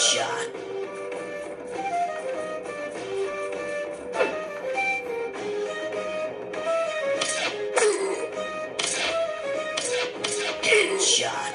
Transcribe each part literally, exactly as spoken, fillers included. shot. Good shot.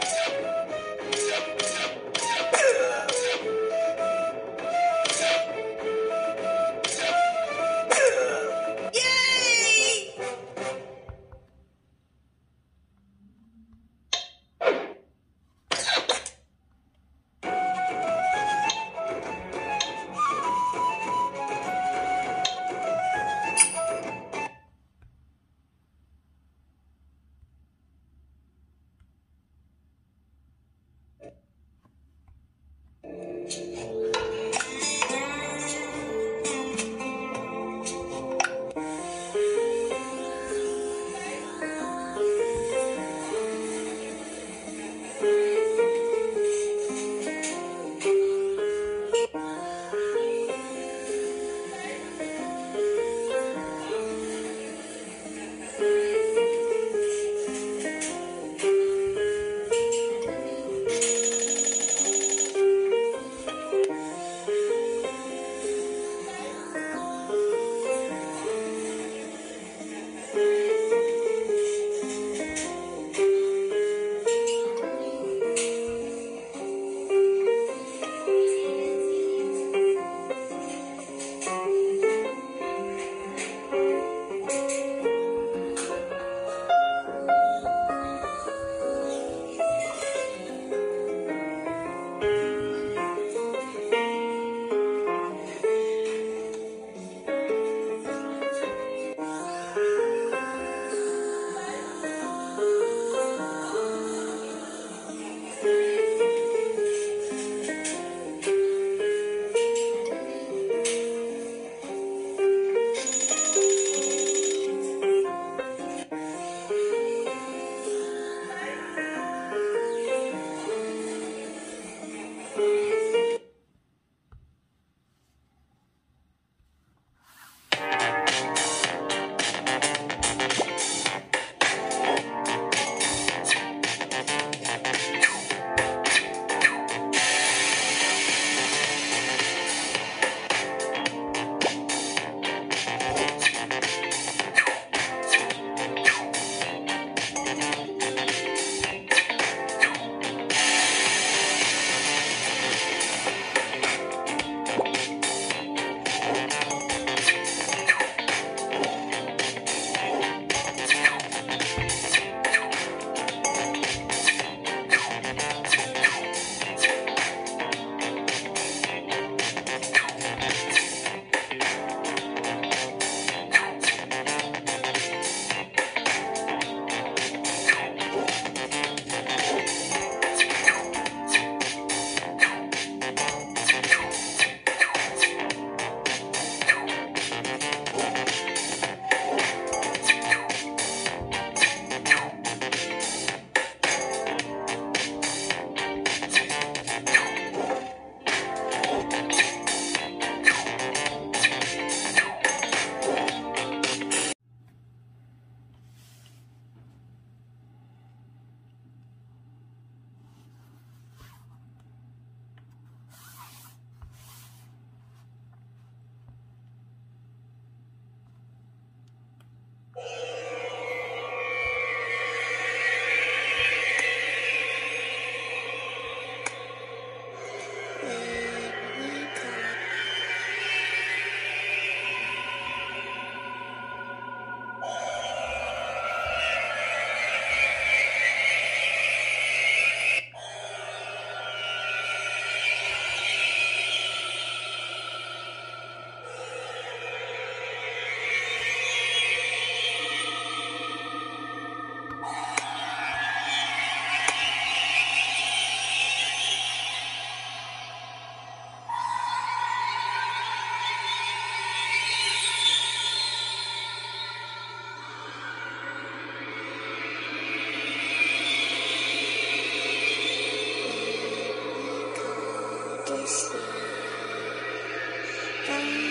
Thank you.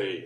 thì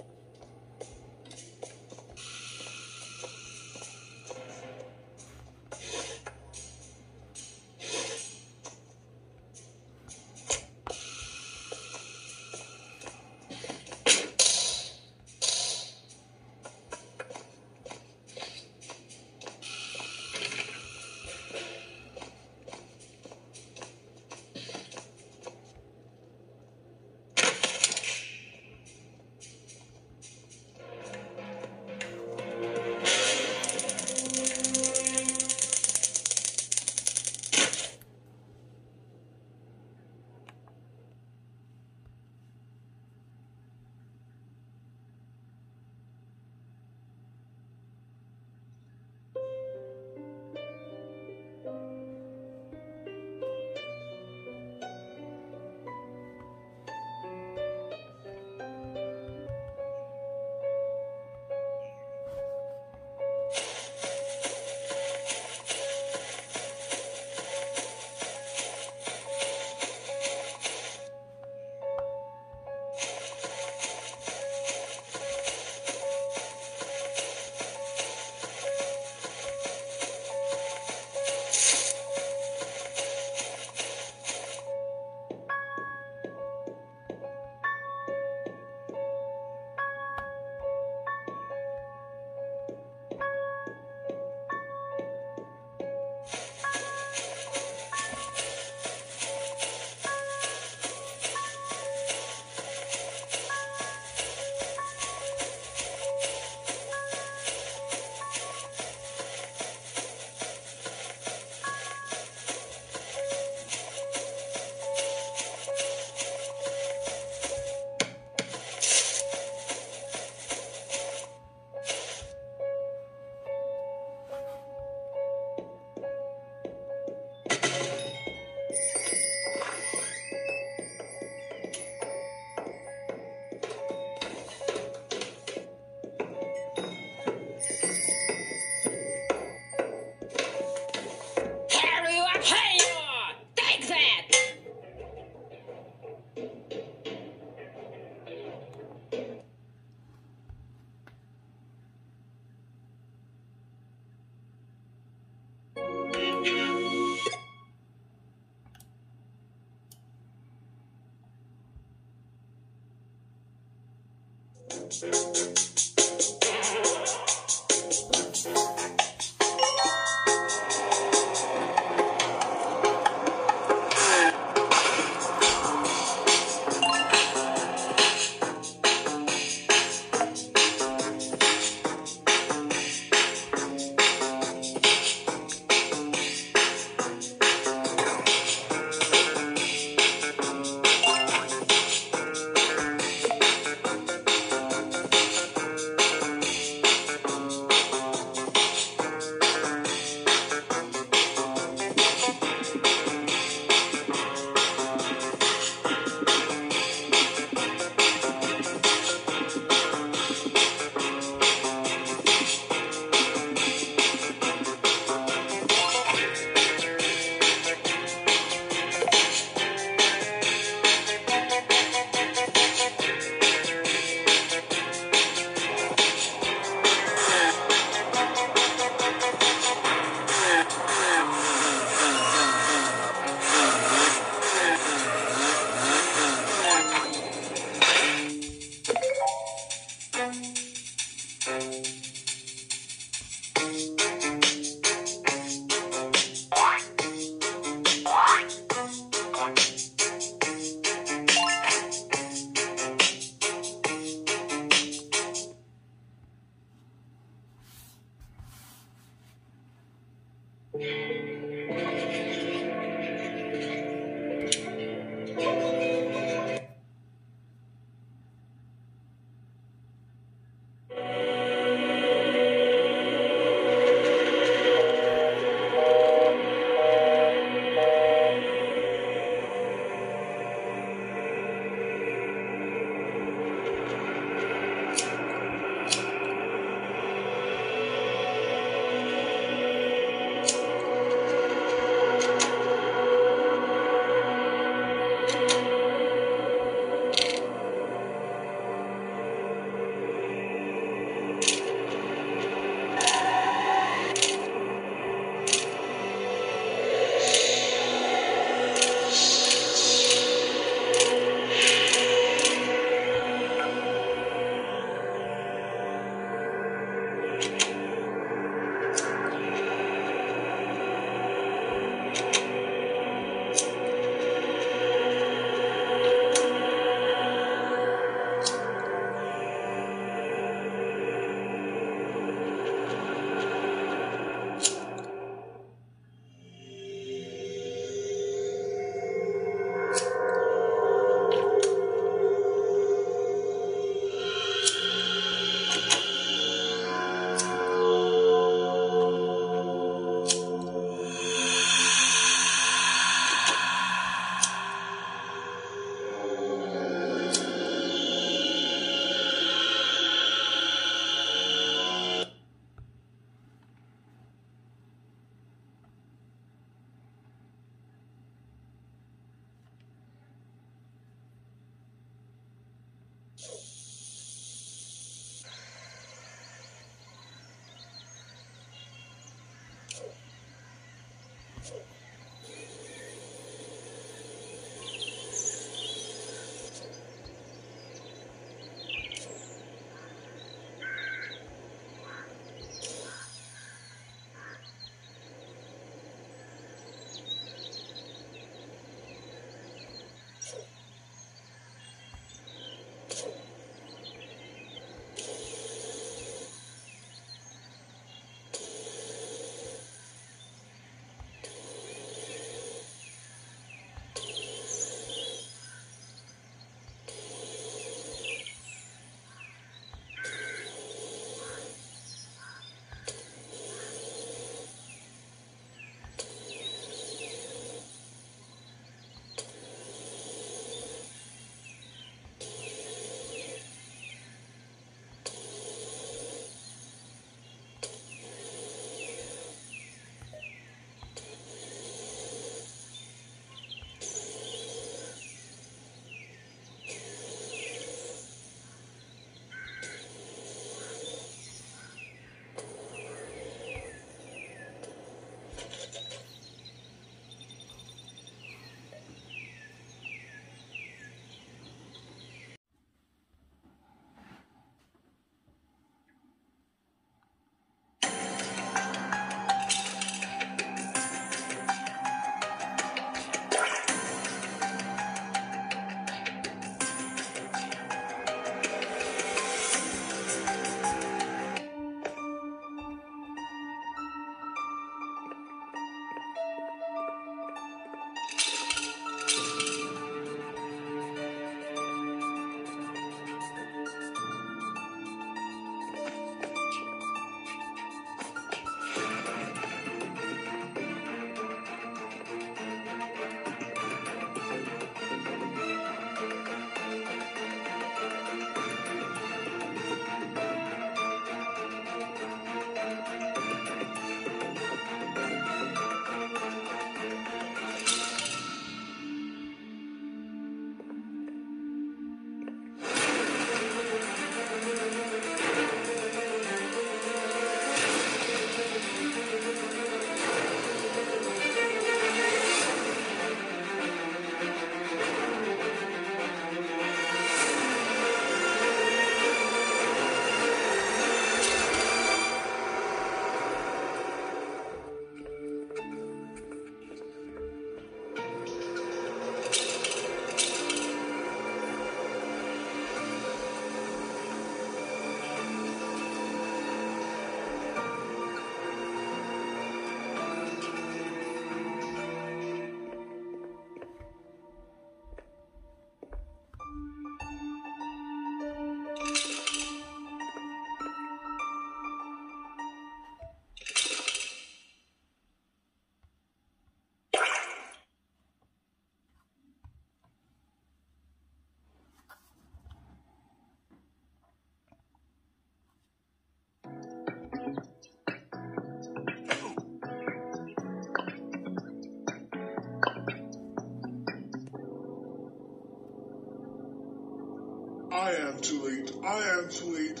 I am too late. I am too late.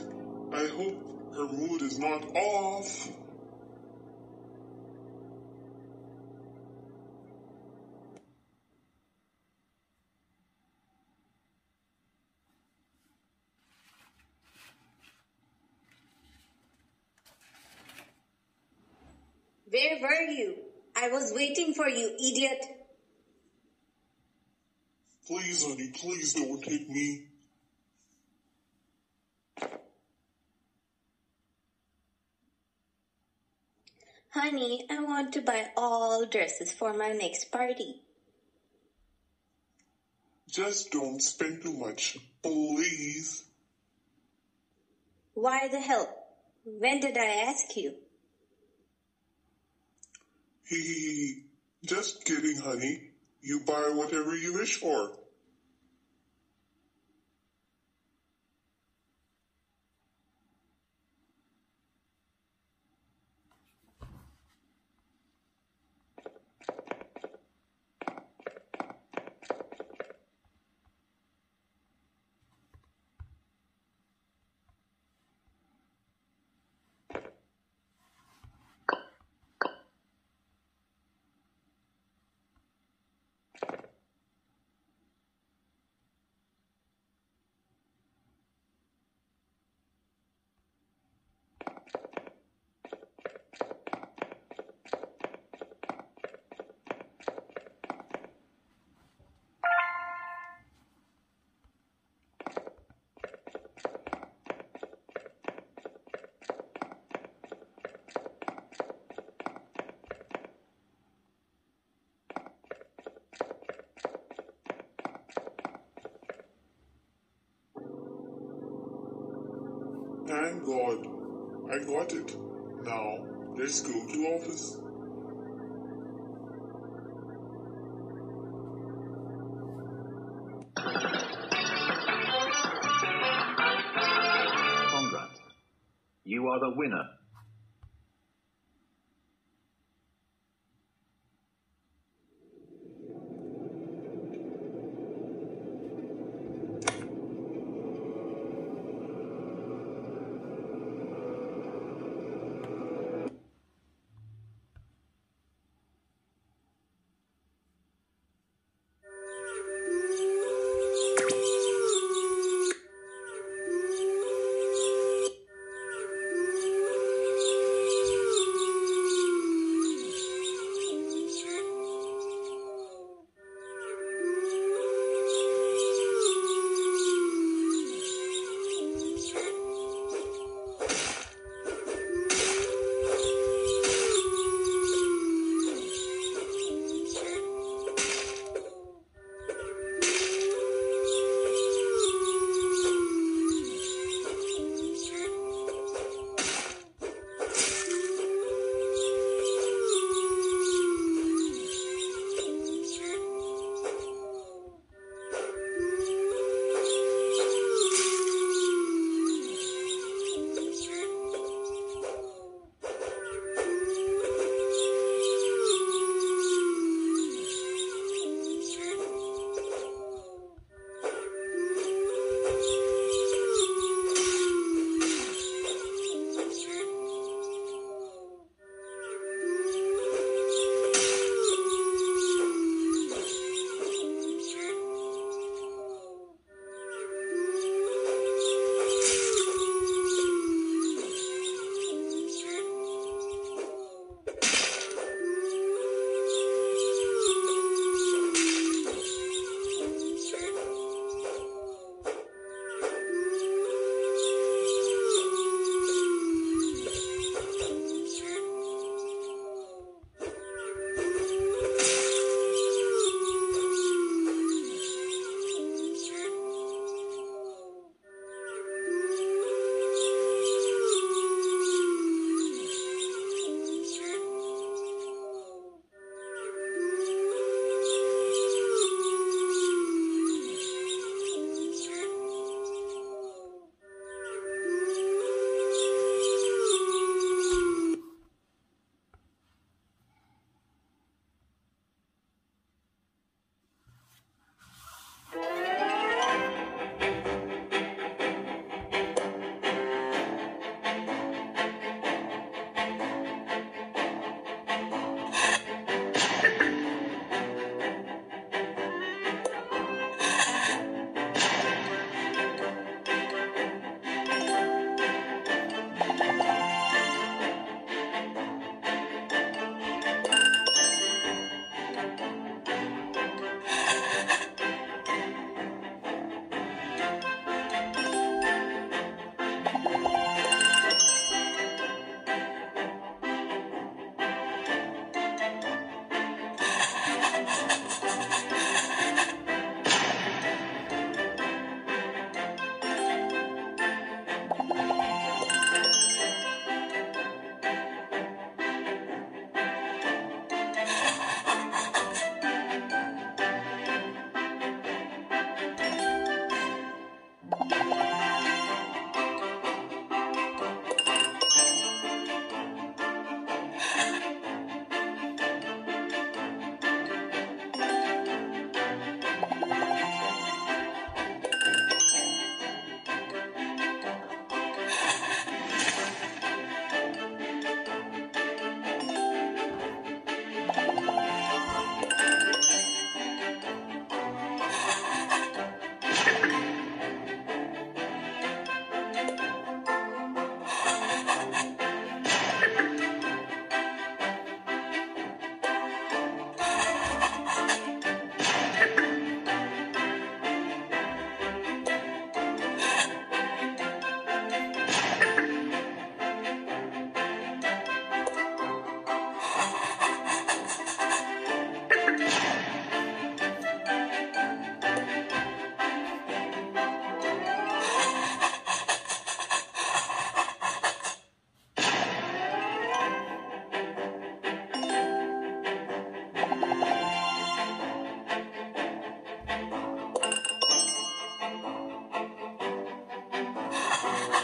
I hope her mood is not off. Where were you? I was waiting for you, idiot. Please, honey, please don't hit me. Honey, I want to buy all dresses for my next party. Just don't spend too much, please. Why the hell? When did I ask you? Hee just kidding, honey. You buy whatever you wish for. Thank God, I got it. Now, let's go to office. Conrad, you are the winner.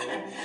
Thank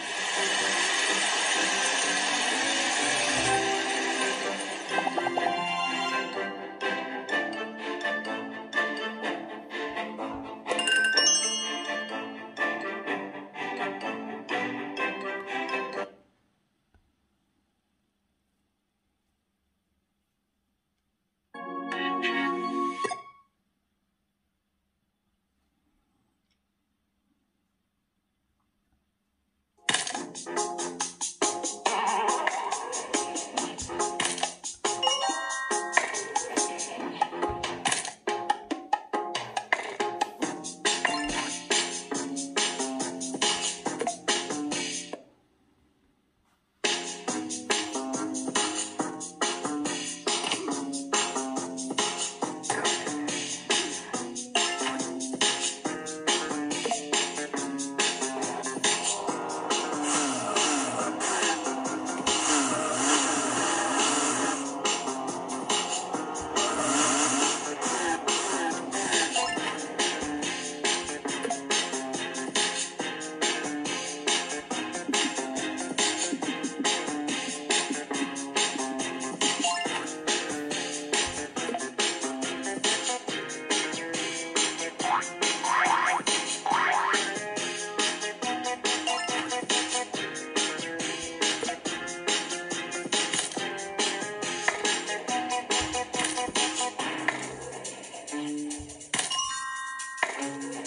you.